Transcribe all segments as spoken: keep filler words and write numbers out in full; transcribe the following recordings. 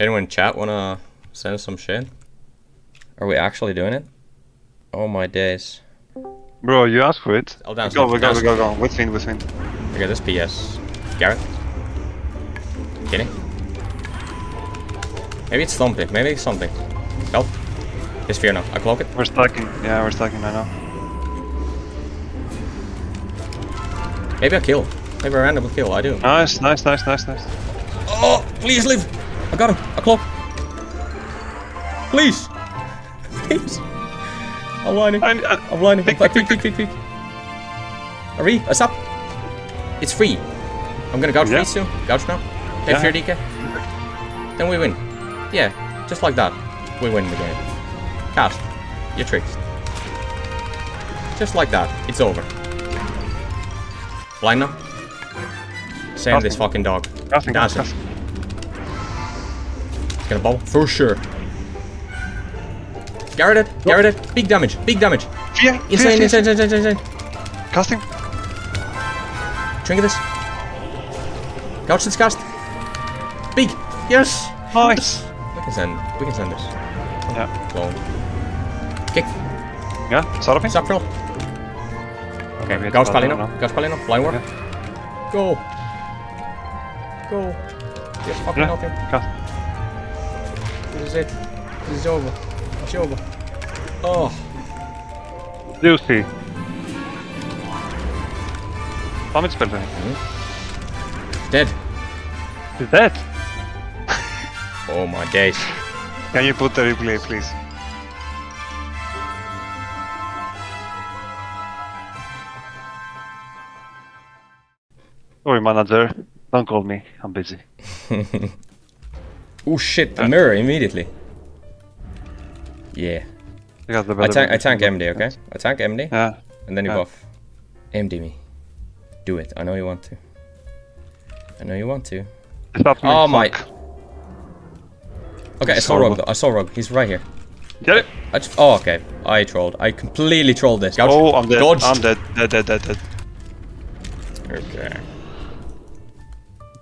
Anyone in chat wanna send us some shit? Are we actually doing it? Oh my days. Bro, you asked for it. Oh, down. Go, go, go, go, go. With wind, with wind. Okay, this P S. Garrett? Kenny? Maybe it's something. Maybe it's something. Help. It's fear now. I cloak it. We're stacking. Yeah, we're stacking right now. Maybe I kill. Maybe a random kill. I do. Nice, nice, nice, nice, nice. Oh, please live. I got him. I cloak. Please. Please. I'm lining. I'm, uh, I'm lining. Pick, pick, pick, pick, pick, pick. Ari, what's up? It's free. I'm gonna gouge yeah. free soon. Gouge now. Take yeah. fear D K. Then we win. Yeah, just like that. We win the game. Cast. You're tricked. Just like that. It's over. Blind now. Save Nothing. this fucking dog. Nothing. Dancing. It's gonna bubble. For sure. Garroted. Garroted. Big damage. Big damage. Yeah. Insane, insane, insane, insane, insane. Casting. Drink this. Couch this cast. Big. Yes. Nice. We can send. We can send this. Yeah. Long. Kick. Yeah. Sort of thing. Stop roll. Okay. okay Gauss Palino. Gauss Palino. Blind ward. Yeah. Go. Go. There's fucking yeah. nothing. Cast. This is it. This is over. It's over. Oh. Juicy. Damage spell thing. Mm-hmm. Dead. He's dead. Oh my days. Can you put the replay, please? Sorry, manager. Don't call me. I'm busy. Oh shit, a uh, mirror immediately. Yeah. I, the I, tank, I tank M D, okay? I tank M D, yeah. and then you yeah. buff. M D me. Do it. I know you want to. I know you want to. Stop me. Oh my... Okay, I saw Rogue though. I saw Rogue. He's right here. Get it? I just, oh, okay. I trolled. I completely trolled this. Gouched. Oh, I'm dead. Dodged. I'm dead. Dead, dead, dead, dead. Okay.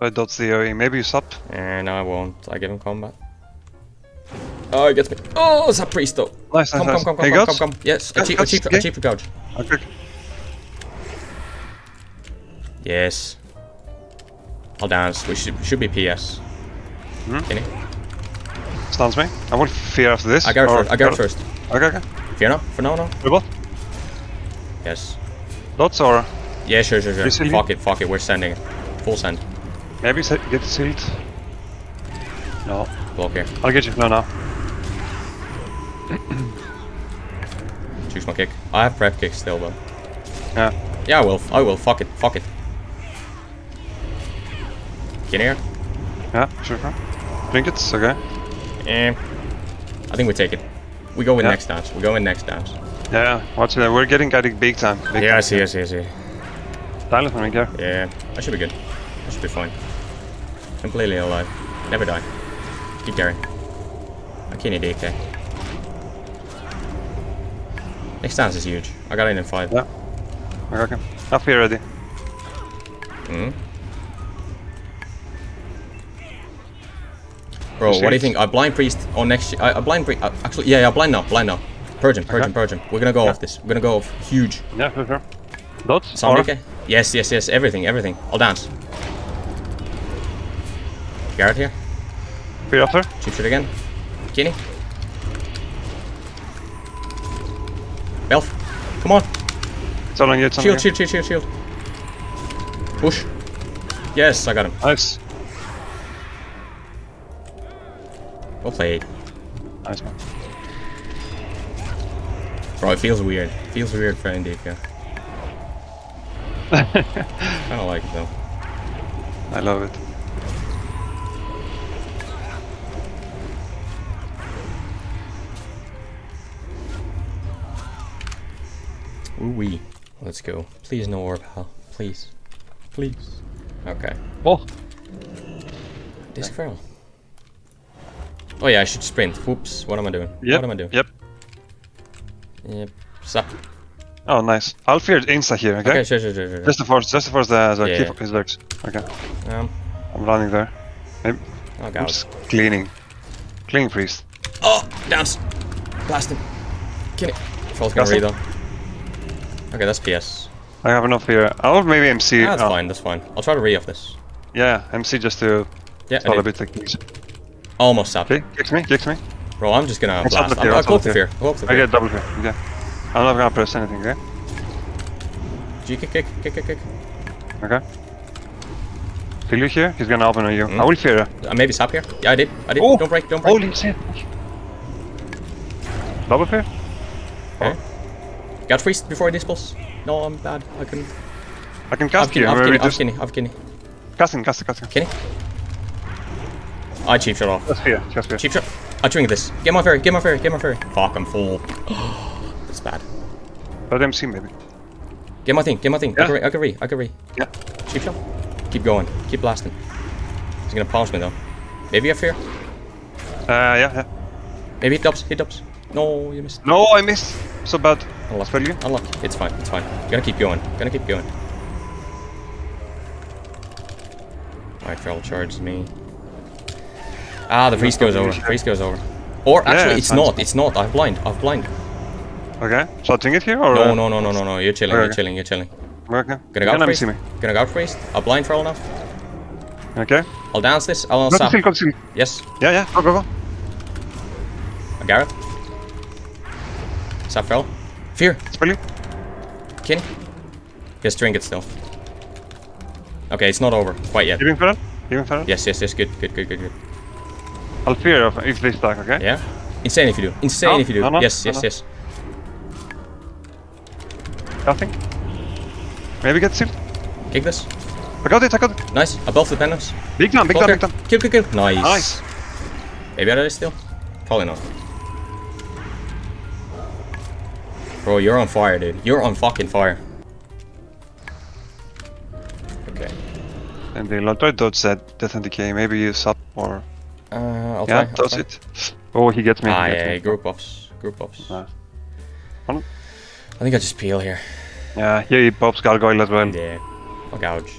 I dodged the O E. Maybe you sub? And I won't. I give him combat. Oh, he gets me. Oh, it's a priest though. Nice, come, nice, come, nice. Come, come, hey, come, come, come, come. Yes, I cheap, I cheap, I cheap the gouge. Okay. Yes. I'll dance. We should, should be P S. Hmm? Can you? Stuns me. I want fear after this. I got it first. I got it first. Okay, okay. Fear now? For now, no? Ribble? Yes. Dots or? Yeah, sure, sure, sure. Fuck it, fuck it. We're sending it. Full send. Maybe get sealed. No. Block here. I'll get you. No, no. Choose my kick. I have prep kick still, though. Yeah. Yeah, I will. I will. Fuck it. Fuck it. Get in here. Yeah, sure, sure. Drink it. Okay. Eh, I think we take it. We go in yeah. next dance. We go in next dance. Yeah, watch it. We're getting guided big time. Big yeah, time. I see, I see, I see. Silent for me, care. Yeah, I should be good. I should be fine. Completely alive. Never die. Keep carrying. I can't need D K. Next dance is huge. I got in in five. Yeah. Okay, okay. Up here already. Mm hmm. Bro, what do you think? I blind priest on next. I, I blind priest. Actually, yeah, yeah, blind now, blind now. Purge him, purge him, purge him. We're gonna go yeah. off this. We're gonna go off huge. Yeah, for sure. Dots? Sound okay? Yes, yes, yes. Everything, everything. I'll dance. Garrett here. Fear after. Cheap shit again. Kenny. Belf. Come on. It's all on you. It's shield, on shield, shield, shield, shield, shield. Push. Yes, I got him. Nice. Well played. Nice one. Bro, it feels weird. It feels weird for N D K. I don't like it though. I love it. Ooh wee. Let's go. Please no orb, pal. Please. Please. Okay. Oh. Disc Feral. Oh yeah, I should sprint. Whoops, what am I doing? Yep. What am I doing? Yep. Yep. Sup. Oh, nice. I'll fear insta here, okay? Okay, sure, sure, sure, sure. Just the force, just the force the, the yeah, keep yeah. his lurks. Okay. Um, I'm running there. Maybe. Oh, God. I'm just cleaning. Clean priest. Oh, downs. Blast him. Kill it. Falls gonna read on. Okay, that's P S. I have enough here. I'll maybe M C. Ah, that's oh. fine, that's fine. I'll try to re off this. Yeah, M C just to yeah, start a bit like these. Almost stopped. Okay, kicks me, kicks me. Bro, I'm just gonna blast. I'll, I'll, I'll go up the fear. I'll go up the fear. I get double fear, yeah. I'm not gonna press anything, okay? G kick, kick, kick, kick, kick. Okay. Feel you here? He's gonna open on you. Mm. I will fear. I maybe stop here. Yeah, I did. I did. Oh. Don't break, don't break. Holy shit. Double fear? Okay. Oh. Got freeze before I dispels. No, I'm bad. I can... I can cast you. I've Kenny, I've Kenny. Casting, casting, casting. Kenny? I cheap shot off. Just fear, just fear. Cheap shot. I'm doing this. Get my fairy, get my fairy, get my fairy. Fuck, I'm full. That's bad. Let him see, maybe. Get my thing, get my thing. Yeah. I can re, I can re, I can re. Yeah. Cheap shot. Keep going, keep blasting. He's gonna pounce me though. Maybe I fear? Uh, yeah, yeah. Maybe he dubs, he dubs. No, you missed. No, I missed. So bad. Unlucky. You? Unlucky. It's fine, it's fine. Gonna keep going, gonna keep going. Alright, feral charge me. Ah, the freeze goes over. Freeze goes over. Or actually, yeah, it's not. Fun. It's not. I'm blind. I'm blind. Okay. Shotting it here, or no, no, no, no, no, no. You're chilling. Okay. You're chilling. You're chilling. Okay. Gonna go freeze. Gonna go freeze. I'm blind for all enough. Okay. I'll dance this. I'll stop. Yes. Yeah, yeah. Go, go, go. A Garrett. Stop fell. Fear. It's for you. Kin. Just drink it still. Okay, it's not over quite yet. Even further. Even further. Yes, yes, yes. Good, good, good, good, good. I'll fear if they stack, okay? Yeah. Insane if you do. Insane no, if you do. No, no, yes, no, yes, no. yes. Nothing. Maybe get sealed. Kick this. I got it, I got it. Nice. Above the panels. Big down, big down, big down. Kill, kill, kill. Nice. Nice. Maybe I did it still? Probably not. Bro, you're on fire, dude. You're on fucking fire. Okay. And they try to dodge that Death and Decay. Maybe you sub or... Uh, I'll yeah, does it. Oh, he gets me. Ah, gets yeah, me. group ups. Group ups. Nice. I think I just peel here. Yeah, here he pops gargoyle as well. Yeah. I'll gouge.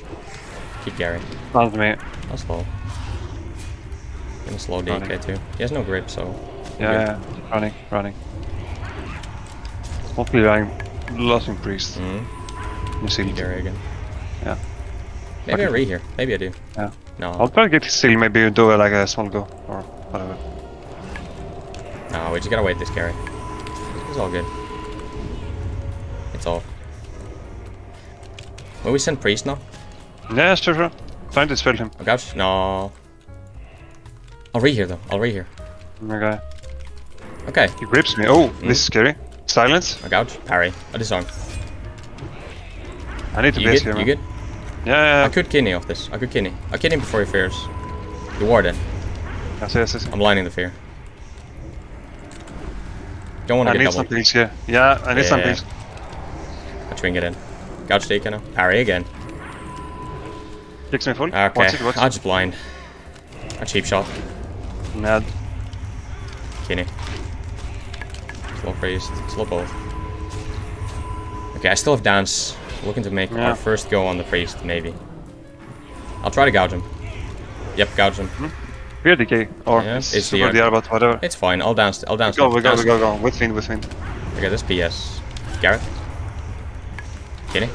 Keep Gary. That's me. That's slow. Gonna slow D K too. He has no grip, so... Yeah, yeah. Running, running. Hopefully I'm losing priest. Mm-hmm. You see Gary again. Yeah. Maybe okay. I re here. Maybe I do. Yeah. No. I'll try to get his seal, maybe you do like a small go or whatever. No, we just gotta wait this carry. It's all good. It's all. Will we send priest now? Yeah, sure, sure. Trying to dispel him. Oh gosh, no. I'll re here though. I'll re here. Okay. Okay. He grips me. Oh, mm. This is scary. Silence. Oh gosh, parry. I disarm. I need to base here. You good? Yeah, yeah, yeah. I could Kenny off this. I could Kenny. I Kenny before he fears. You ward it. Yes, yes, yes. I'm lining the fear. Don't want to get double. I need something here. Yeah, I need yeah, something. Yeah. I twing it in. Gouge D K now. Parry again. Kicks me full. Okay. Watch it, watch it. I just blind. A cheap shot. Mad. Kenny. Slow priest. Slow both. Okay, I still have dance. Looking to make yeah. our first go on the priest, maybe. I'll try to gouge him. Yep, gouge him. Fear decay, or yeah, it's super D R, but whatever. It's fine, I'll dance, I'll dance. We go, we go, dance. we go, go, with wind, with wind. Okay, this P S. Garrett. Kenny.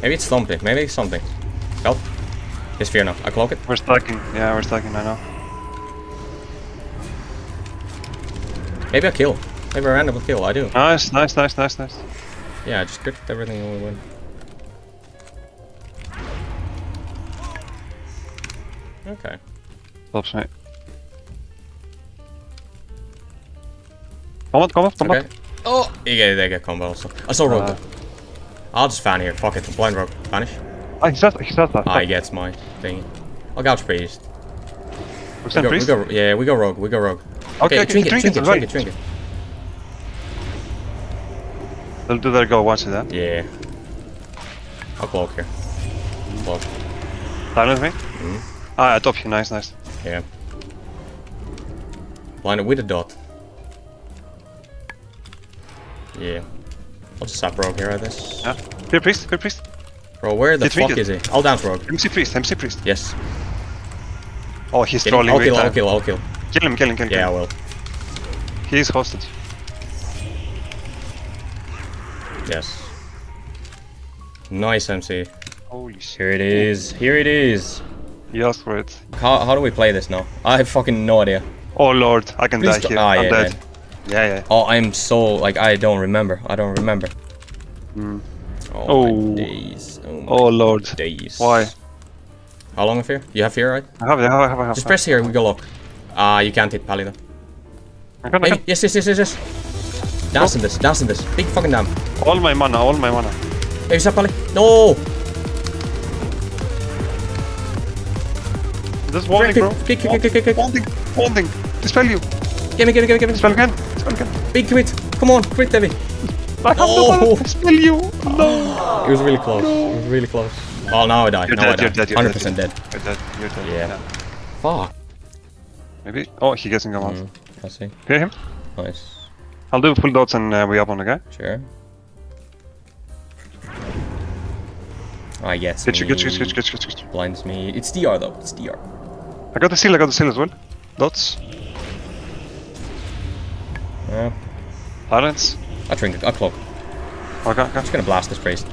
Maybe it's something, maybe it's something. Help. It's fear now, I cloak it. We're stacking, yeah, we're stacking, I know. Maybe I kill. Maybe I randomly kill, I do. Nice, nice, nice, nice, nice. Yeah, I just clicked everything and we win. Okay. Stop, mate. Combat, combat, combat. Okay. Oh! Yeah, they get combo also. I saw rogue. Uh, I'll just fan here. Fuck it. I'm blind rogue. Vanish. Oh, he's that. He's that. Ah, he gets my thing. I'll gouge priest. We go, priest? We go, yeah, we go rogue. We go rogue. Okay, okay, okay drink, drink it, it, drink it, drink it. They'll do their go, watch that. Yeah. I'll cloak here. Cloak. Silence me? Mm-hmm. Ah, I top you, nice, nice. Yeah. Blind it with a dot. Yeah. I'll just stop rogue here at this. Yeah. Fear priest, fear priest. Bro, where the fuck is he? I'll dance rogue. M C priest, M C priest. Yes. Oh, he's Get trolling. I'll kill, I'll kill, I'll kill. Kill him, kill him, kill him. Yeah, I will. He is hosted. Yes. Nice M C. Holy shit. Here it is. Here it is. He asked for it. How, how do we play this now? I have fucking no idea. Oh lord, I can Please die here. Ah, I'm yeah, dead. Man. Yeah, yeah. Oh, I'm so, like, I don't remember. I don't remember. Mm. Oh, oh. My days. Oh, my oh lord. Days. Why? How long of here? You have here, right? I have, I have, I have. I have Just I have. press here, we go lock. Ah, uh, you can't hit Paladin. I can't, hey, I can't. Yes, yes, yes, yes, yes. Dance oh. in this, dance in this. Big fucking damn. All my mana, all my mana. Hey, what's up, Paladin? No! There's one thing, bro. Click, click, click, click, click. One thing, one thing. Dispel you. Give me, give me, give me, give me. Dispel again. Dispel again. Big crit. Come on, crit, Debbie. I have oh. to dispel you. No. It was really close. No. It was really close. Oh, now I die. You're now dead, I die. You're dead, you're one hundred percent dead. dead. You're dead. You're dead. Yeah. yeah. Fuck. Maybe. Oh, he doesn't come out. Mm, I see. Hear him? Nice. I'll do full dots and uh, we up on the guy. Sure. I guess. Get you, get you, get you, get you, get you. Blinds me. It's D R though. It's D R. I got the seal. I got the seal as well. Dots. Yeah. Silence. I trinket. I clock. Okay, okay. I'm just gonna blast this priest.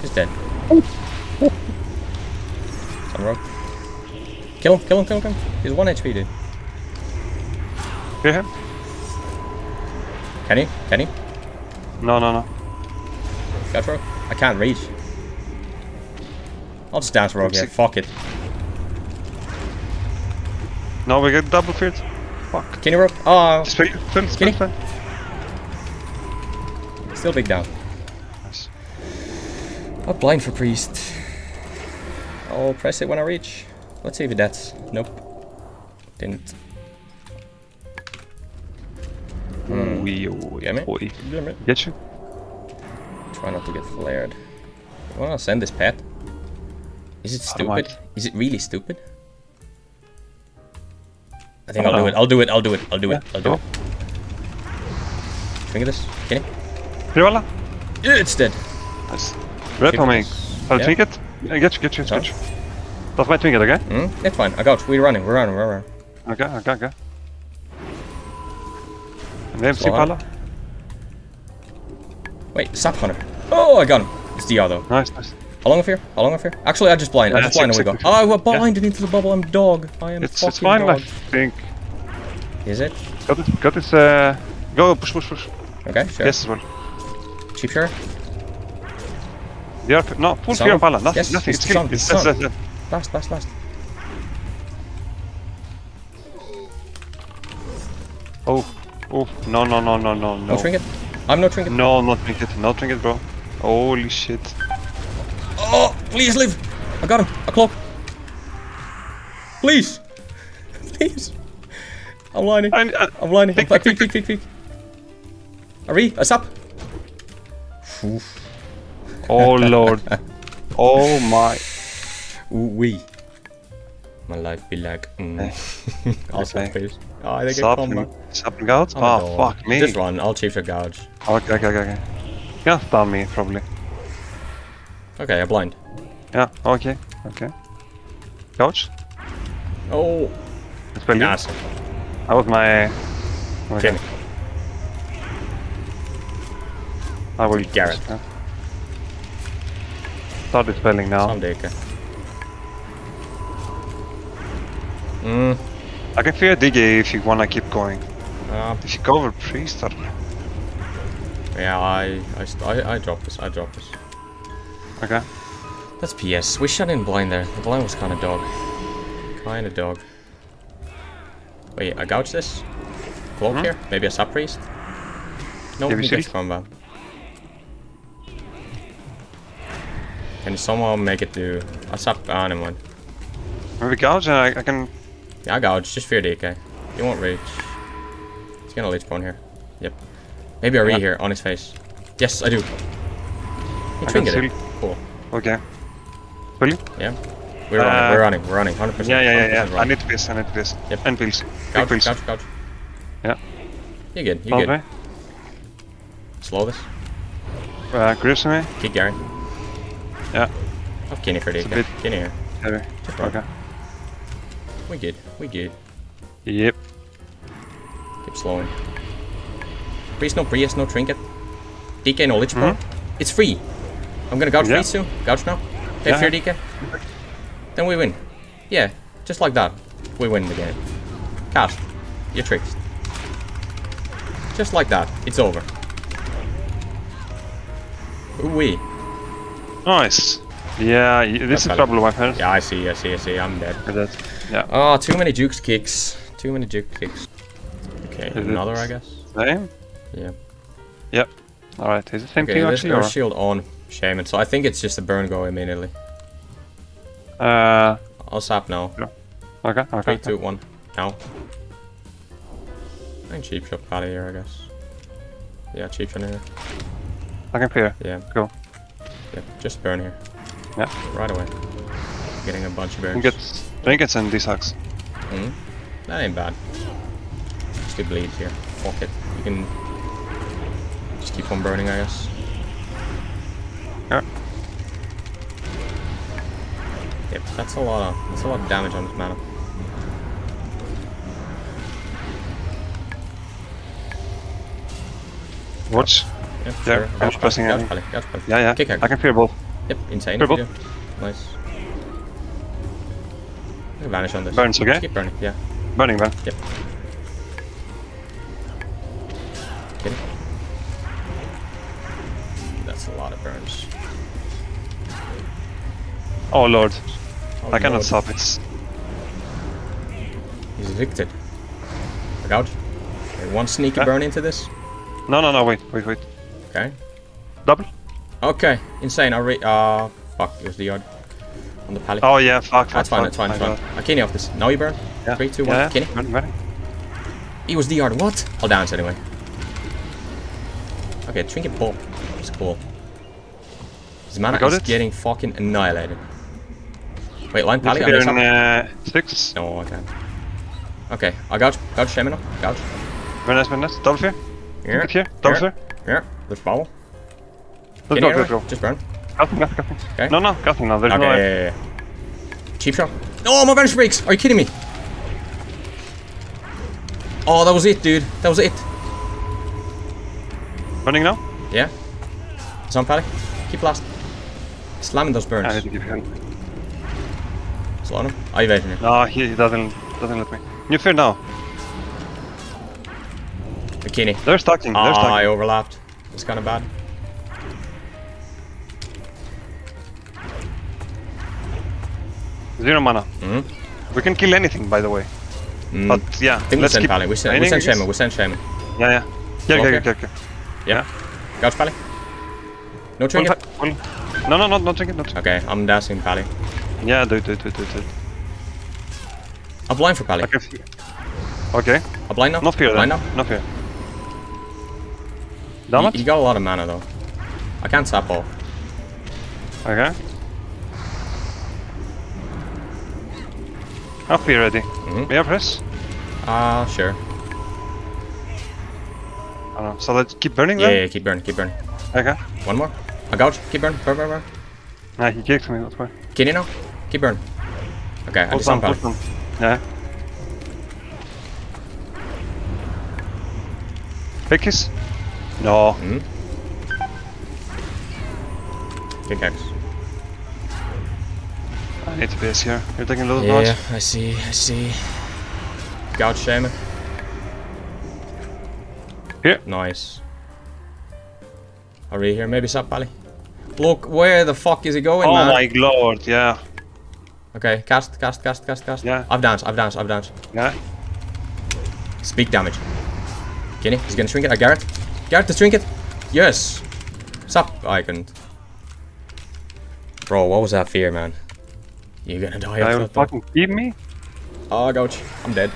He's dead. Some rock. Kill him, kill him, kill him, kill him. He's one H P, dude. Hear him? Can he? Can he? No, no, no. Got rock? I can't reach. I'll just dance rock here. Fuck it. No, we get double feared. Fuck. Can you rock? Oh. Spin, spin, spin, spin. Still big down. Nice. I'll blind for priest. I'll press it when I reach. Let's see if it that's. Nope. Didn't. Mm. Wee -oh, get me? Boy. Get you. Try not to get flared. I wanna send this pet. Is it stupid? Is it really stupid? I think oh, I'll no. do it. I'll do it. I'll do it. I'll do yeah. it. I'll do oh. it. Finger this. Can you? Privala? Yeah, it's dead. Nice. Red coming. I'll yeah. trinket. I get you, get you, get you. That's my trinket, okay? Mm, that's fine. I got you. We're running, we're running, we're running. Okay, okay, okay. Name Privala? Wait, Sap Hunter. Oh, I got him. It's D R though. Nice, nice. How long of here? How long of here? Actually, I just blind. I just yeah, blind and we go. Oh, I blinded yeah. into the bubble. I'm dog. I am it's, fucking It's fine, dog. I think. Is it? Got it, got this. Uh... Go, push, push, push. Okay, sure. Yes, as well. Cheap sure. They are no full fear on Pala. Nothing. Yes, nothing. It's killing. It's last, last, last, last. Oh, oh, no, no, no, no, no, no. No trinket. I'm no trinket. No, not trinket. No trinket, bro. Holy shit. Oh, please live. I got him. A clock. Please, please. I'm lining. I'm, uh, I'm lining. Pick, pick, pick, pick, pick, pick. Are we? A sap. Oof. Oh lord. Oh my. Ooh wee. My life be like. Also please. Oh, I think I combo. Something out? Oh fuck me. Just run. I'll cheap the gouge. Okay, okay, okay, okay. Yeah, stun me probably. Okay, I'm blind. Yeah. Okay. Okay. Gouge. Oh. That's pretty nice. That was my. Okay. I will Garrett. Push, huh? Start dispelling now. Someday, okay. Mm. I can fear D G if you wanna keep going. Uh, if you cover priest, or... yeah, I, I, I, I drop this. I drop this. Okay. That's P S. We shut in blind there. The blind was kind of dog. Kind of dog. Wait, I gouge this. Cloak mm-hmm. here. Maybe a sub priest. No, nope, he gets combat. Can somehow make it to... I sap down in one. Maybe gouge and I, I can... Yeah, I gouge. Just fear D K. He won't reach. He's gonna leech prone here. Yep. Maybe I re yeah. here on his face. Yes, I do. You trinket it. Cool. Okay. Will you? Yeah. We're uh, running, we're running, we're running. one hundred percent. Yeah, yeah, yeah. yeah. I need this, I need this. Yep. And pills. Gouge, pills. Gouge, gouge. Yeah. You're good, you're okay. good. Slow this. Uh, Grips me. Keep Gary. Yeah. I'll Kenny for D K. Kenny here. Heavy. Just okay. We're good. We're good. Yep. Keep slowing. Priest, no Prius, no trinket. D K knowledge mm -hmm. part. It's free. I'm gonna gouge yep. free soon. Gouge now. Pay yeah. D K. Then we win. Yeah, just like that. We win the game. Cast. You're tricked. Just like that. It's over. Ooh-wee. Nice. Yeah, this That's is valid. Trouble, my friend. Yeah, I see, I see, I see. I'm dead. I'm dead. Yeah. Oh, too many Jukes kicks. Too many Juke kicks. Okay, is another, I guess. Same? Yeah. Yep. Alright, is it same okay, thing actually? There's no shield on Shaman, so I think it's just a burn go immediately. Uh, I'll sap now. Yeah. Okay, okay. three, two, one. Now. I can cheap shot out of here, I guess. Yeah, cheap shot in here. I can clear. Yeah. Cool. Yeah, just burn here. Yeah. Right away. Getting a bunch of burns. Trinkets and D-Sucks. Mm-hmm. That ain't bad. Just good bleed here. Fuck it. You can just keep on burning, I guess. Yeah. Yep, that's a lot of that's a lot of damage on this mana. Watch. Yep, yeah, sure. I'm pressing out. Yeah, yeah. Kick out. I can fear both. Yep, insane. Fear both. Nice. I can vanish on this. Burns, okay? Keep burning, yeah. Burning, man. Yep. Kidding. That's a lot of burns. Oh lord. Oh, I lord. cannot stop it. He's evicted. Look out. Okay, one sneaky yeah. burn into this. No, no, no, wait, wait, wait. Okay. Double. Okay, insane. I re. Uh, fuck, it was the yard. On the pally. Oh, yeah, fuck. That's fine, that's fine, that's fine. fine. I can't off this. Now you burn. Yeah. three, two, one. Yeah, yeah. Running, running. It was the yard. What? I'll dance anyway. Okay, trinket ball. It's cool. His mana is it. getting fucking annihilated. Wait, line pally? I'm in uh, six. No, I can't. Okay, I gouge. Gouge Shaman. Gouge. Very nice, very nice. Double fear. Yeah, here, double here, here, there's bubble. Let's go, let's go. Just burn. Nothing, nothing, nothing. Okay. No, no, nothing, no, there's okay, no yeah, yeah, yeah. Cheap shot. Oh, my vanish breaks! Are you kidding me? Oh, that was it, dude. That was it. Running now? Yeah. Some pally. Keep blast. Slamming those burns. I need to keep him. Slow him. Are you waiting here? No, he doesn't, doesn't let me. New fear now. Bikini. They're stacking, they're stacking. Ah, I overlapped. It's kind of bad. Zero mana. Mm hmm. We can kill anything, by the way. Mm. But yeah, I think let's we send Pally. We send, we send Shaman, we send Shaman. Yeah, yeah. Yeah, okay, okay, okay. Yeah. Gouge Pally. No trinket. One, one. No, no, no, no trinket, no trinket. Okay, I'm dashing Pally. Yeah, do it, do it, do it, do it. I'm blind for Pally. Okay. Okay. I'm blind now. Not fear, blind now. Not fear. Damn it. You got a lot of mana though. I can't sap all. Okay. I'll be ready. Mm-hmm. We have press? Ah, uh, sure. I don't know. So let's keep burning yeah, then? Yeah, yeah, keep burning, keep burning. Okay. One more. I gouge. Keep burning. Burn, burn, burn. Nah, he kicked me, that's why. Can you now? Keep burning. Okay, I need some power. Yeah. Big kiss. No. Mm -hmm. Pickaxe. I need to be here. You're taking a little yeah, dodge. Yeah, I see, I see. Gouge Shaman. Here. Nice. Are you here? Maybe sub Pally. Look, where the fuck is he going, oh man? Oh my lord, yeah. Okay, cast, cast, cast, cast, cast. Yeah. I've danced, I've danced, I've danced. Yeah. Speak damage. Kenny, he's gonna shrink it. I Garrett. Garrett the trinket! Yes! Sup! Oh, I couldn't. Bro, what was that fear, man? You're gonna die after that. Fucking keep me? Oh, gouge. I'm dead.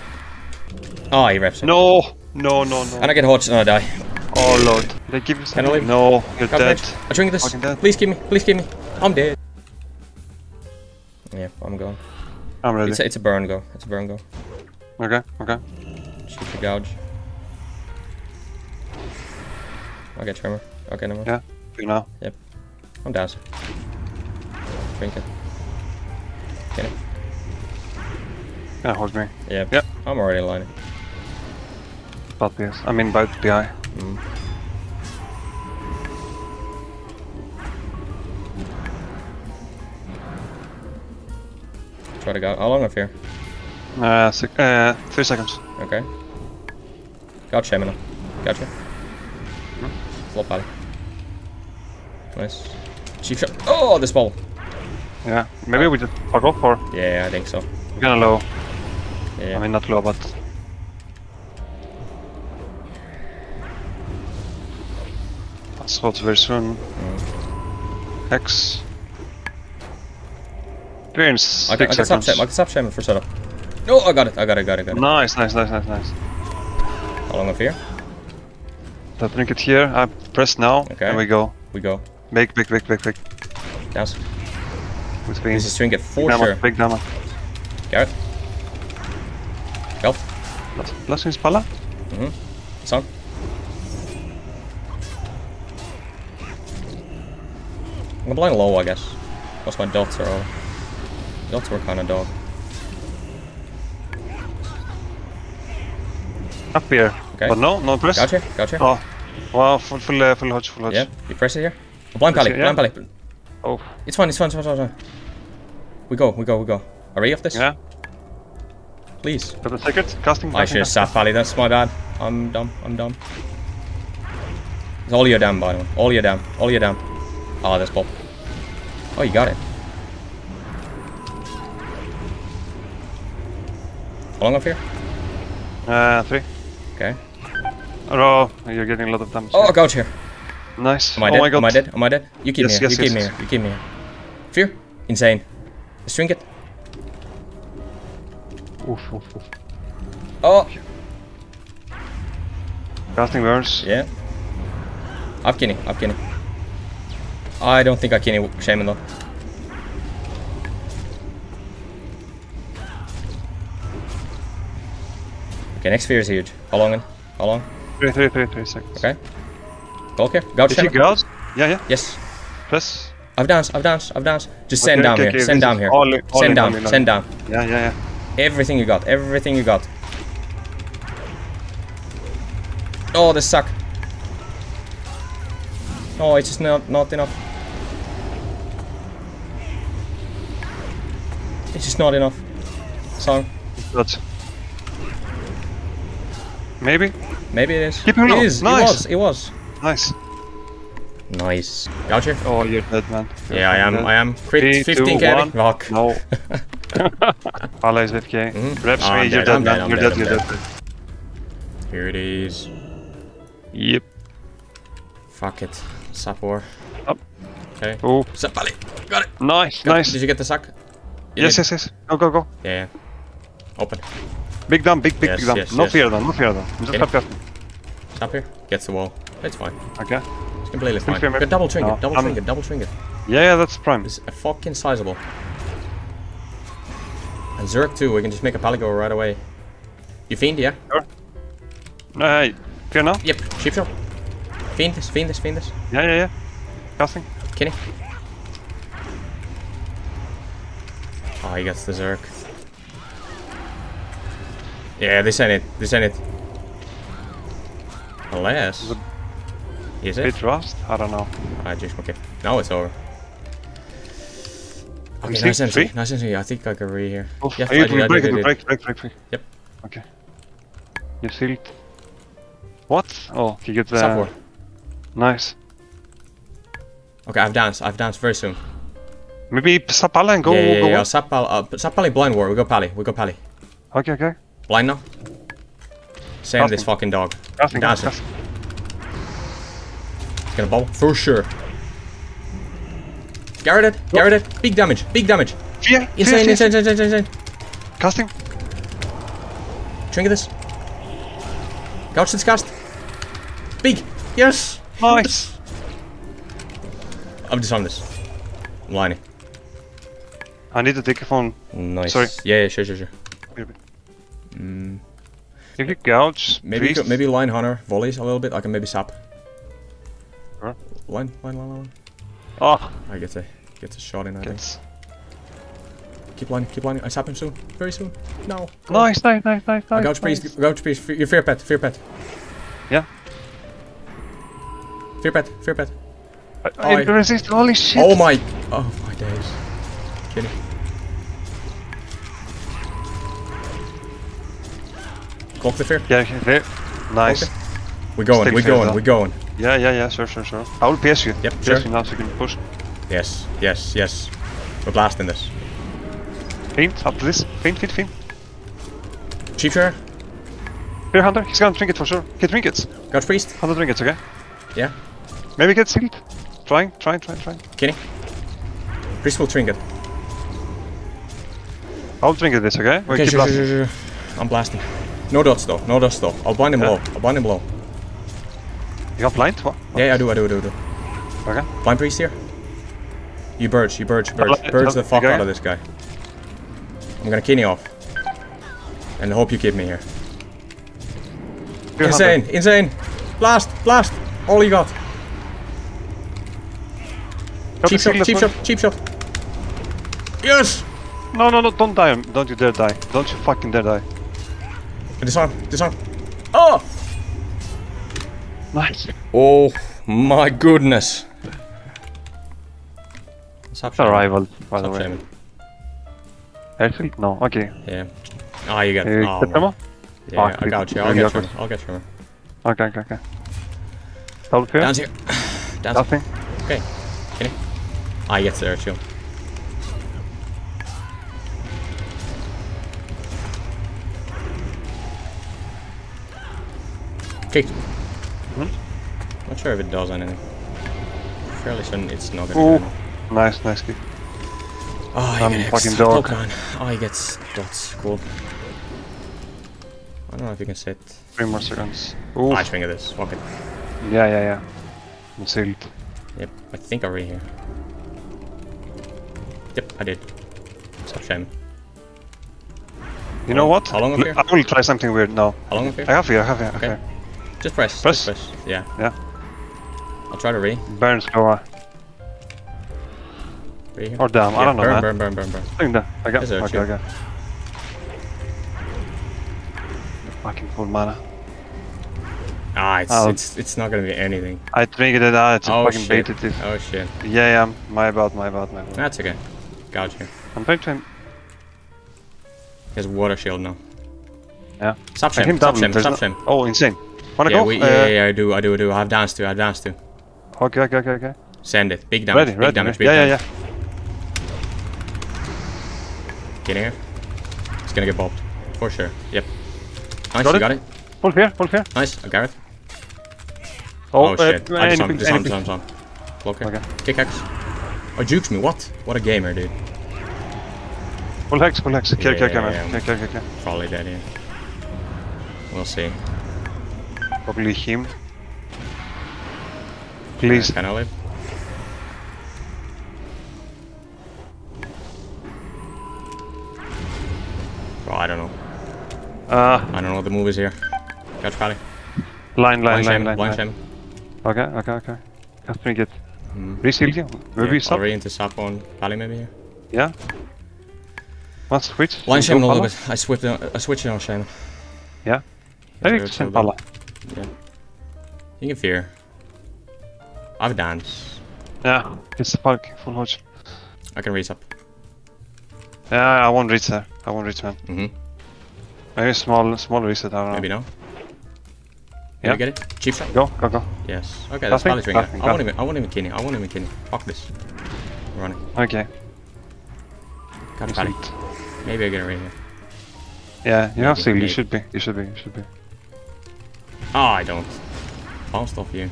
Oh, he reps him. No! No, no, no. And I get hot and I die. Oh, lord. They give you something. Can I leave? No, you're Can't dead. Finish. I drink this. Dead. Please give me. Please give me. I'm dead. Yeah, I'm gone. I'm ready. It's a, it's a burn go. It's a burn go. Okay, okay. Shoot the gouge. Okay, Tremor. Okay, no more. Yeah, you know. Yep. I'm dancing. Drink it. Get it. That was me. Yep. Yep. I'm already aligning. Both the I mean both the eye. Mm. Try to go. How long up here? Uh, six, uh, three seconds. Okay. Gotcha, Mina. Gotcha. Mm. Slow body. Nice. Cheap shot. Oh, this ball. Yeah. Maybe right. we just fuck off or? Yeah, I think so. We're gonna low. Yeah. I mean, not low, but. That's what's very soon. Mm. Hex. Experience. I can, I can stop shaman. I can stop shaman for setup. No, oh, I got it. I got it. I got it. Got it. Nice, nice, nice, nice, nice. How long of here? I drink it here. I press now. Okay. And we go. We go. Big, big, big, big, big. Down. With beans. This is doing it for big sure. Damage, big damage. Garrett. Health. Blessing Spala. Mm-hmm. It's on. I'm blind low, I guess. Plus my dots are all. Dots were kind of dog. Up here. Okay. But no, no press. Gotcha, gotcha. Oh. Wow, full, full, uh, full hodge, full hodge. Yeah, you press it here. Oh, blind pally, blind pally. Oh. It's fine, it's fine, it's fine, it's fine. We go, we go, we go. Are we off this? Yeah. Please. Got the ticket. Casting. I should have sat pally, that's my bad. I'm dumb, I'm dumb. It's all your damn, by the way. All your damn, all your damn. Ah, oh, this ball. Oh, you got it. How long up here? Uh, three. Okay. Oh, you're getting a lot of damage. Oh, I got here. Nice. Am I oh dead? My God. Am I dead? Am I dead? You keep yes, me here. Yes, you yes, keep yes. me here. You keep me here. Fear? Insane. Let's drink it. Oof, oof, oof. Oh! Casting burns. Yeah. I'm kidding. I'm kidding. I don't think I can shaman though. Okay, next sphere is huge. How long in? How long? Three, three, three, three seconds. Okay. Go here. Go shaman. Girls? Yeah, yeah. Yes. Press. I've danced, I've danced, I've danced. Just send okay, down okay, here. Okay. Send down here. All, all send down, send down. Yeah, yeah, yeah. Everything you got, everything you got. Oh, this suck. Oh, it's just not, not enough. It's just not enough. So. That's. Maybe. Maybe it is. Keep him it is. Nice. It was. It was. Nice. Nice. Gotcha. Oh, you're dead, man. You're yeah, I am. Dead. I am. Crit fifteen K. Rock. No. Pala is F K. Mm-hmm. Reps oh, me. You're dead, dead man. Dead, you're dead. dead. You're dead. dead. Here it is. Yep. Fuck it. Sapor. Up. Okay. Oh. Sapali. Got it. Nice. Got nice. It. Did you get the sack? You yes, did. yes, yes. Go, go, go. Yeah. Open. Big dump, big, big, yes, big dump. Yes, no yes. fear, though, no fear, though. I'm just up Stop here. Gets the wall. It's fine. Okay. It's completely fine. Got double trinket, no, double I'm... trinket, double trinket. Yeah, yeah, that's prime. It's a fucking sizable. And Zerg too. We can just make a pally go right away. You fiend, yeah? Sure. No, hey, fear now? Yep. Sheep shot. Fiend this, fiend this, fiend this. Yeah, yeah, yeah. Casting. Kenny. Oh, he gets the Zerg. Yeah, this ain't it. This ain't it. Unless... Is it? Is it rust? I don't know. I just... Okay. Now it's over. Okay, you nice entry. Nice entry. I think I can re here. Oh, yeah, I did, break, I did, it, break, break, break, break. Yep. Okay. You sealed. What? Oh, you get the... Support. Nice. Okay, I've danced. I've danced very soon. Maybe sap pally and go... Yeah, yeah, go yeah. Sap pally, uh, sap pally blind war. We go pally. We go pally. Okay, okay. Blind now. Same Casting. This fucking dog. Casting, Dancing. Casting. It's gonna bubble for sure. Garroted, garroted. Big damage, big damage. Fear, insane, fear, insane, fear. insane, insane, insane. Casting. Trinket this. Couch this cast. Big. Yes. Nice. I've disarmed this. I'm lining. I need to take a phone. Nice. Sorry. Yeah, yeah, sure, sure, sure. Mm. If you gouge, maybe go, maybe line hunter volleys a little bit. I can maybe sap. Huh? Line, line, line, line. Oh, I get a get a shot in. I guess. Keep lining, keep lining. I sap him soon. Very soon. No. Nice, nice, nice, nice, nice. Gouge priest, gouge priest. Your fear pet, fear pet. Yeah. Fear pet, fear pet. I, I, I resist, holy shit. Oh my, oh my days. Kidding. Clock the fear. Yeah, fear. Nice. Okay. We're going, Still we're going, we're going. Yeah, yeah, yeah, sure, sure, sure. I will pierce you. Yep, pierce sure. you now so you can push. Yes, yes, yes. We're blasting this. Feint, up to this. Feint, feint, feint. Chief Share. Fear Hunter, he's gonna drink it for sure. Get trinkets. Got priest. Hunter trinkets, okay? Yeah. Maybe get sealed. Trying, trying, trying, trying. Kenny. Priest will trinket. I'll trinket this, okay? We'll okay, sure, sure, sure, sure. I'm blasting. No dots though, no dots though. I'll bind him yeah. low, I'll bind him low. You got blind? What? what? Yeah, yeah, I do, I do, I do, I do. Okay. Blind priest here. You birds, you birds, birds. Birds the fuck out of this guy. I'm gonna kidney off. And hope you keep me here. Insane, insane! Blast, blast! All you got. Cheap shot, cheap shot, cheap shot. Yes! No, no, no, don't die. Don't you dare die. Don't you fucking dare die. Disarm, disarm. Oh! Nice. Oh my goodness. Arrival, by the way. Airfield? No, okay. Yeah. Ah, oh, you got it. Uh, oh, yeah, ah, I got you. I'll get you. I'll get you. Okay, okay, okay. Double fear. Dance here. Dance. Nothing. Okay. Can you? Ah, yes, there, chill. Kick. Hmm? Not sure if it does anything. Fairly certain it's not gonna do anything. Nice, nice kick. Oh, he I'm gets fucking dog. dog oh, he gets dots. Cool. I don't know if you can set. Three more seconds. Oof. I swing at this. Fuck it. Yeah, yeah, yeah. I'm sealed. Yep, I think I read here. Yep, I did. It's a shame. You know what? How long of here? I will try something weird now. How long of here? I have here, I have here. Okay. okay. Just press. Press? Just press. Yeah. Yeah. I'll try to read. Burns go on. Or down, yeah, I don't burn, know. Burn, burn, burn, burn, burn. Down. I got it. Okay, okay. Fucking full mana. Ah, it's, oh. it's it's not gonna be anything. I triggered it out, it's oh, fucking shit. baited it. Oh shit. Yeah, yeah, my bad, my bad, my bad. That's okay. Got you. I'm trying to him. He has water shield now. Yeah. Stop him, stop him, stop him. Oh, insane. Wanna yeah, go? We, uh, yeah, yeah, I do, I do, I do. I have dance too, I have dance too. Okay, okay, okay, okay. Send it. Big damage, ready, big ready, damage, ready. big yeah, damage. Yeah, yeah, yeah. Get in here. It's gonna get bobbed. For sure. Yep. Nice, got you it. got it. Pull here, pull here. Nice, I got it. Oh, oh shit. Uh, I just disarmed, disarmed, disarmed, disarmed. Block here. Okay. Kick hex. Oh, jukes me, what? What a gamer, dude. Pull hex, pull hex. Kill, kill, kill, man. Probably dead here. We'll see. Probably him. Please. Yeah, can I live? Oh, I don't know. Uh, I don't know what the move is here. Catch Valley. Line, line, line, line. Blind shame. Okay, okay, okay. Have to get mm. reseal you. Maybe stop. Already into sap on Valley, maybe here. Yeah. What switch? Line shame a little bit. I switched on, I switched on shame. Yeah. Maybe it's Pala. Yeah. You can fear. I've danced. Yeah, it's the park. Full hodge. I can reach up. Yeah, I won't reach there. I won't reach, man. Mm-hmm. Maybe small, small reset, I don't know. Maybe no. Yeah. You get it? Cheap shot? Go, go, go. Yes. Okay, that's Valley Trinket. I won't even, I won't even kill him. I won't even kill him. Fuck this. I'm running. Okay. Got Valley. Maybe I get it right here. Yeah, you have to. You should be. You should be. You should be. Oh, I don't. Bounced off you.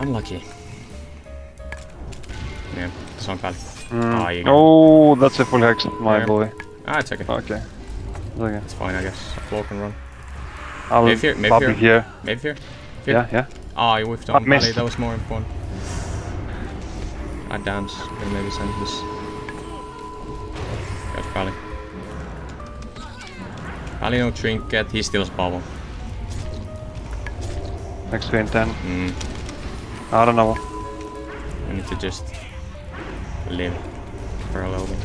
Unlucky. Yeah, it's on Valley. Mm. Oh, you go. Oh, that's a full hex, my yeah. boy. Ah, it's okay. Okay. It's okay. It's fine, I guess. Block and run. I'll maybe here, maybe here. here. Maybe here. here. Yeah, yeah. Ah, oh, you whiffed on Valley, that was more important. I dance, and maybe send this. Got Valley. Valley no trinket, he steals bubble. Next to ten. Mm. I don't know. I need to just live. for a little bit.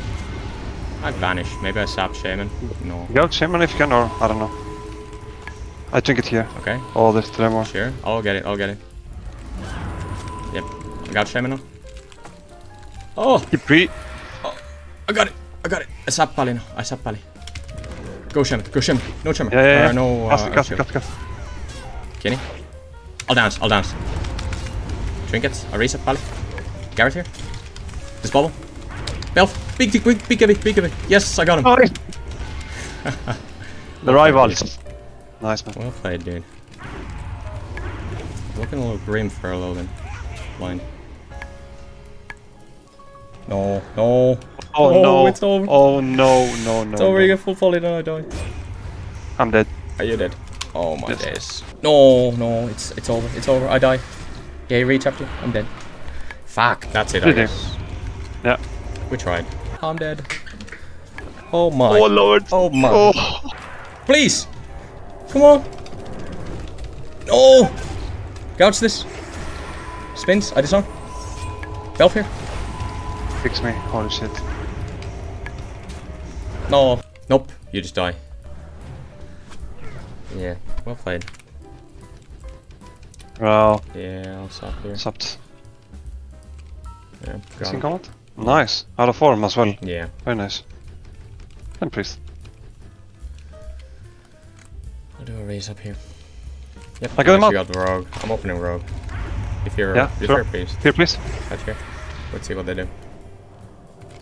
I vanished. Maybe I sapped Shaman. No. Go Shaman if you can, or I don't know. I drink it here. Okay. Oh, there's three more. Sure. I'll get it. I'll get it. Yep. I got Shaman now. Oh! You pre. Oh, I got it. I got it. I sapped Pali now. I sapped Pali. Go Shaman. Go Shaman. No Shaman. Yeah, yeah, yeah. Uh, no. Cast, uh, cast, cast, cast. Kenny. I'll dance. I'll dance. Trinkets. I reset Pali. Garrett here. This bubble. Belf. Big, big, big, big, big, big, big. Yes, I got him. Nice. The rivals. Nice, man. Well played, dude. Looking a little grim for a little bit. Blind. No, no. Oh, oh no. It's over. Oh no, no, no. It's over. No. You get full volley, no, I die. I'm dead. Are you dead? Oh my yes. days. No, no. It's it's over. It's over. I die. Yeah, reach after. I'm dead. Fuck. That's it. I guess. Yeah. We tried. I'm dead. Oh my. Oh lord. Oh my. Oh. Please. Come on. No. Gouge this. Spins. I disarm. Belf here. Fix me. Holy shit. No. Nope. You just die. Yeah. Well played. Well. Yeah. I'll stop here. Stopped. Yeah. Single. Nice, out of form as well. Yeah. Very nice. And priest. I'll do a raise up here. Yep, I got him up. You got rogue. I'm opening rogue. If you're yeah, if sure. you're priest. Here, please. Right here. Let's see what they do.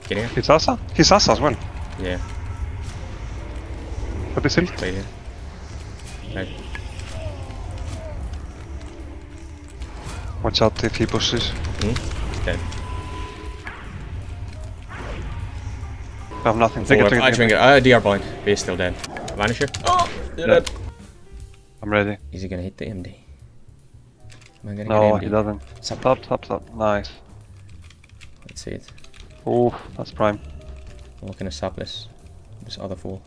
Get here. He's Asa? He's Asa as well. Yeah. Happy still? Play here. Right. Watch out if he pushes. Hmm? He's dead. I have nothing. Think oh, it, I drink it. I D R blind. But he's still dead. Vanisher. Oh, you're yeah. dead. I'm ready. Is he gonna hit the M D? Am I gonna no, get M D? He doesn't. Stop, stop, stop, stop. Nice. Let's see it. Oh, that's prime. I'm looking to sap this. This other fool.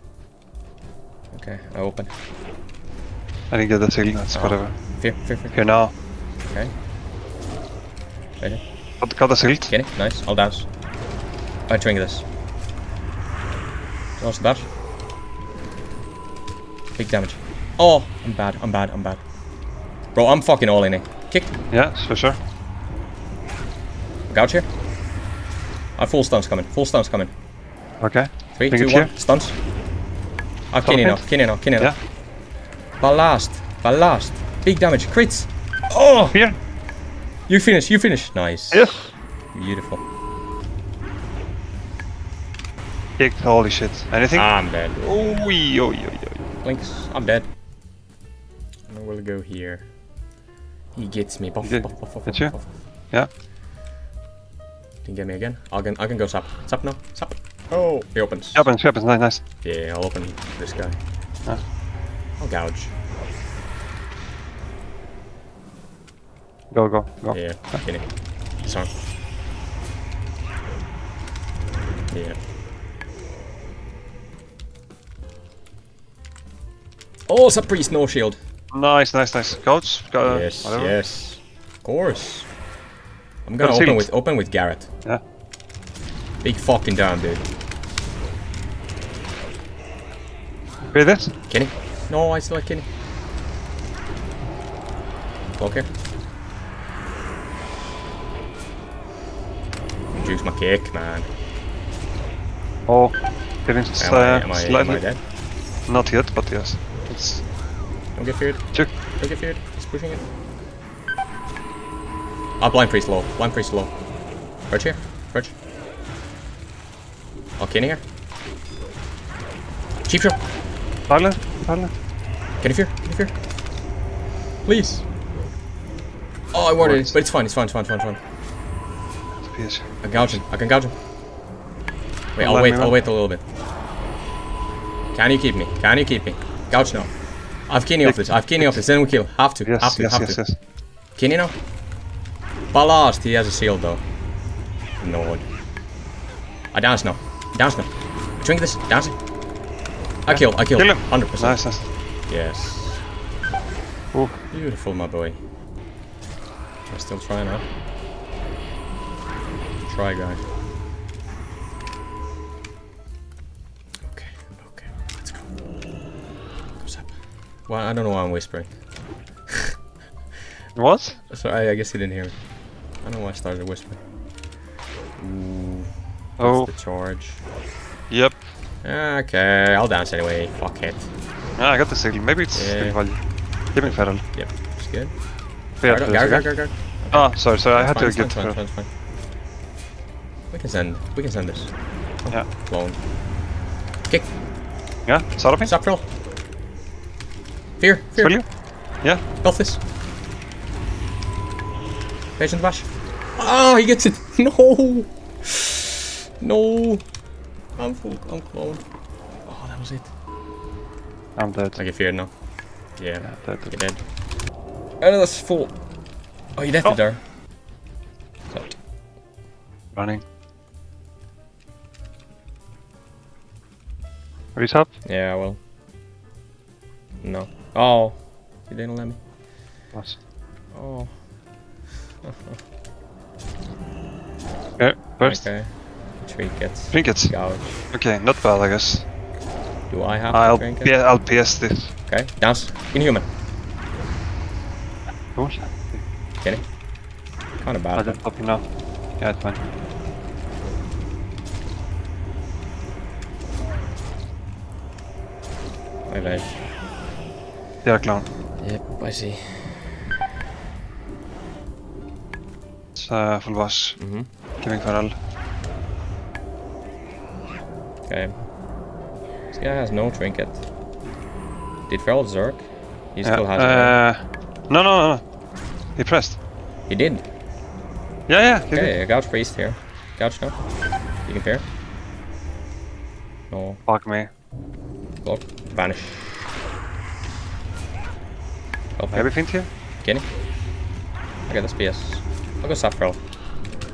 Okay, I open. I didn't get the seal. That's oh. whatever. Fear, fear, fear. Here now. Okay. Ready? Got, got the seal. Get it. Nice. I'll dance. I drink this. That's bad. Big damage. Oh, I'm bad, I'm bad, I'm bad. Bro, I'm fucking all in it. Kick. Yeah, for sure. Gouge here. Our full stun's coming, full stun's coming. Okay. Three, Think two, one, here. Stunts. Ah, Kenny now, Kenny now, Kenny now. Ballast, ballast. Big damage, crits. Oh! Here. You finish, you finish. Nice. Yes. Beautiful. Kicked, holy shit. Anything? I'm dead. Oh, yo, yo, yo. Links, I'm dead. And we'll go here. He gets me. Buff, buff, buff, buff, Did buff, you? Buff. Yeah. Can you get me again? I can, I can go sap. Sap now. Sap. Oh, he opens. He opens, he opens. Nice, nice. Yeah, I'll open this guy. Nice. I'll gouge. Go, go, go. Yeah, get it. Sorry. Yeah. Oh, it's a priest, no shield. Nice, nice, nice. Coach? Uh, yes, whatever. yes. Of course. I'm gonna open with, open with Garrett. Yeah. Big fucking down, dude. Hear this? Kenny? No, I still like Kenny. Okay. Juice my cake, man. Oh, getting uh, slightly. Dead? Not yet, but yes. It's Don't get feared. Check. Don't get feared. He's pushing it. Ah, blind priest low. Blind priest low. Perch here. Perch. Oh, Kenny here. Cheap shot. Parla. Parla. Can you fear? Can you fear? Please. Oh, I wanted it. But it's fine. It's fine. It's fine. It's fine. It's fine. It's I can gouge him. I can gouge him. Wait, I'll, I'll wait. I'll wait a little bit. Can you keep me? Can you keep me? Gouge now. I have Kenny off this. I have Kenny off this. Then we kill. Have to. Yes, have to. Yes, have yes, to. Yes. Kenny now? Ballast. He has a shield though. Nord. I dance now. Dance now. Drink this. Dance. I yeah. kill. I kill. kill one hundred percent. Nice, nice. Yes. Ooh. Beautiful, my boy. I'm still trying, huh? Try, guy. Well, I don't know why I'm whispering. What? Sorry, I guess he didn't hear me. I don't know why I started whispering. Ooh, oh. That's the charge. Yep. Okay, I'll dance anyway. Fuck it. Ah, I got the signal. Maybe it's yeah. value. Give me Feral. Yep, it's good. Guard, guard, guard, guard, guard. Ah, okay. oh, sorry, sorry. I had fine, to get fine, fine, fine. We can send. We can send this. Oh, yeah. Clone. Kick. Yeah. Sarafin. Sarafin. Fear. Fear. Fear. Yeah. Dolphus. Patient Bash. Oh, he gets it. No. No. I'm full. I'm cloned. Oh, that was it. I'm dead. I get feared now. Yeah. yeah dead, dead. You're dead. Oh, no, that's full. Oh, you dead oh. there. So. Running. Are you top? Yeah, I will. No. Oh. You didn't let me. What? Oh. Okay, first. Okay. Trinkets. Trinkets. Gouge. Okay, not bad, I guess. Do I have I'll trinkets? Yeah, I'll P S this. Okay, dance. Inhuman. Cool. Get it? Kinda bad. I don't pop you now. Yeah, it's fine. My bad. They're a clown. Yep, I see. It's uh, full bash. Mm-hmm. Giving Feral. Okay. This guy has no trinket. Did Feral Zerk? He yeah. still has uh, it. No, no, no. He pressed. He did? Yeah, yeah. He okay, did. Gouge priest here. Gouge now. You can fear. No. Fuck me. Block. Vanish. Okay. Everything here? Kenny? Okay, that's P S. I'll go Saffron.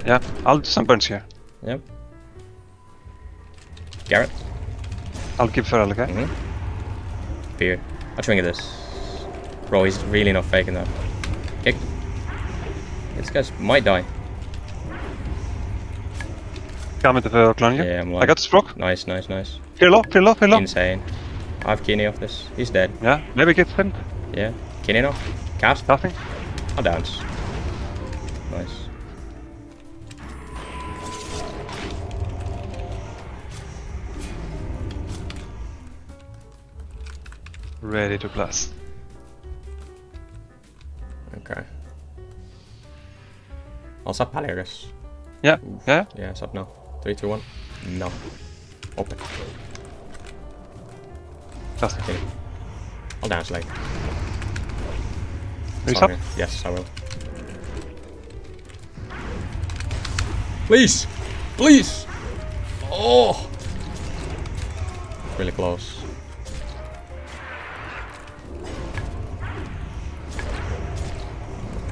Yeah, I'll do some burns here. Yep. Garrett. I'll keep Feral, okay? Mm hmm. Fear. I'll trinket this. Bro, he's really not faking that. Kick. This guy might die. Come into the clone here. Yeah, I'm like, I got this proc. Nice, nice, nice. Heal up, heal up, heal up. Insane. I have Kini off this. He's dead. Yeah, maybe get him. Yeah. Kini off. Cast. Nothing. I'll dance. Nice. Ready to blast. Okay. I'll sub Pally, I guess. Yeah. Oof. Yeah? Yeah, sub now. three, two, one. No. Open. That's okay. I'll dance later. Are you sub? Yes, I will. Please! Please! Oh! Really close.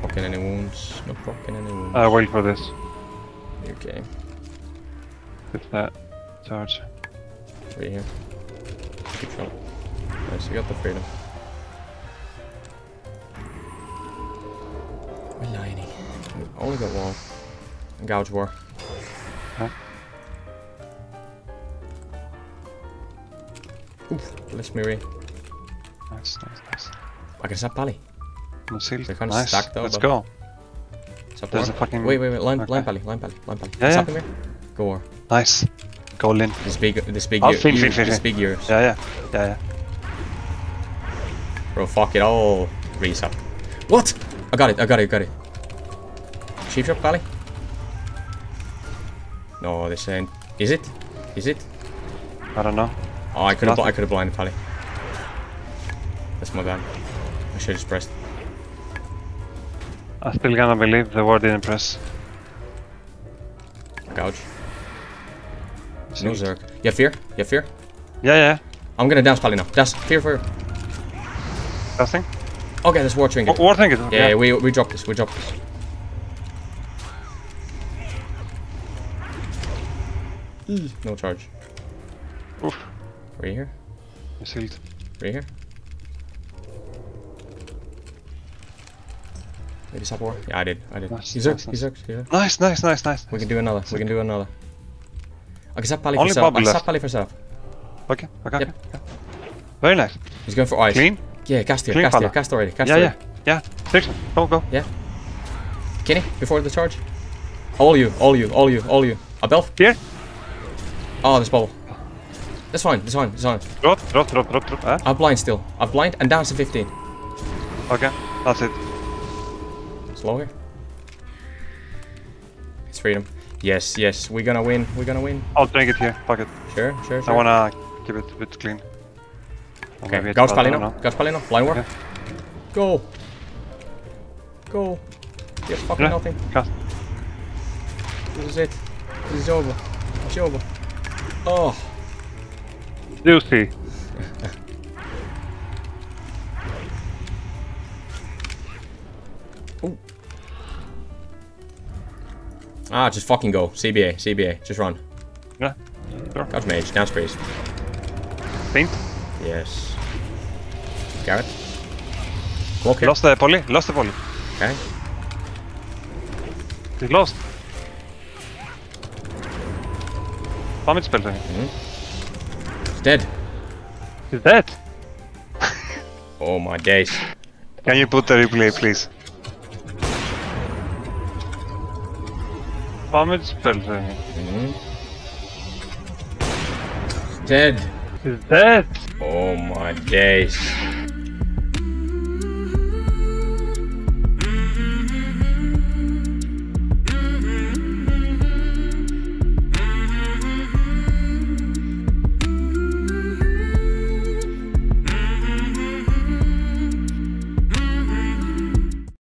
Not any wounds. No fucking any wounds. Uh, wait for this. Okay. With that charge. Right here. Keep shot. Nice, you got the freedom. We're lining. We only got one. Gouge war. Huh? Oof. Let's mirror. Nice, nice, nice. I can sap Pally. They can't nice. Stack though. Let's go. There's a fucking... Wait, wait, wait. Line, okay. line Pally, line Pally, line Pally. Yeah, yeah. Gore. Nice. Go Lin. This big, this big oh, year. Fin, fin, fin, this fin. big year. Yeah, yeah, yeah, yeah. Bro, fuck it all. Reese up. What? I got it, I got it, I got it. Chief Shop Pally? No, this ain't... Is it? Is it? I don't know. Oh, I could have blinded Pally. That's my bad. I should have just pressed. I'm still gonna believe the word didn't press. Gouge. No Zerg. You have fear? You have fear? Yeah, yeah. I'm gonna dance Pally now. Dance. Fear for... Nothing? Okay, that's War Trinket. War Trinket? Okay. Yeah, yeah, we, we dropped this. We dropped this. Mm. No charge. Oof. Right here? You sealed. Right here? Did he sub war? Yeah, I did. I did. Nice, he zerks, nice, he zerks, he zerks. Nice, nice, nice, nice. We can do another. We can do another. I can sub Pally for self. I can sub Pally for self. Okay, okay, yep. okay. Very nice. He's going for ice. Clean? Yeah, cast here, cast here, cast already, cast yeah, already. Yeah, yeah, fix it. Go, go. Yeah. Kenny, before the charge. All you, all you, all you, all you. Abelf? Here. Oh, this bubble. That's fine, that's fine, that's fine. Drop, drop, drop, drop, drop. Eh? I'm blind still. I'm blind and down to fifteen. Okay, that's it. Slow here. It's freedom. Yes, yes, we're gonna win, we're gonna win. I'll drink it here, fuck it. Sure, sure, sure. I wanna keep it a bit clean. Okay, Gauss Palino, Gauss Palino, blind war. Okay. Go! Go! You have fucking yeah. nothing. Cast. This is it. This is over. It's over. Oh! Juicy. Ooh. Ah, just fucking go. C B A, C B A, just run. Yeah, sure. Gauss Mage, down space. Paint? Yes. Garrett? Okay. Lost the poly, lost the poly. Okay. He's lost. Damage spell thing. Mm-hmm. He's dead. He's dead. Oh my days. Can you put the replay, please? Damage spell thing. Mm-hmm. He's dead. He's dead. Oh my days.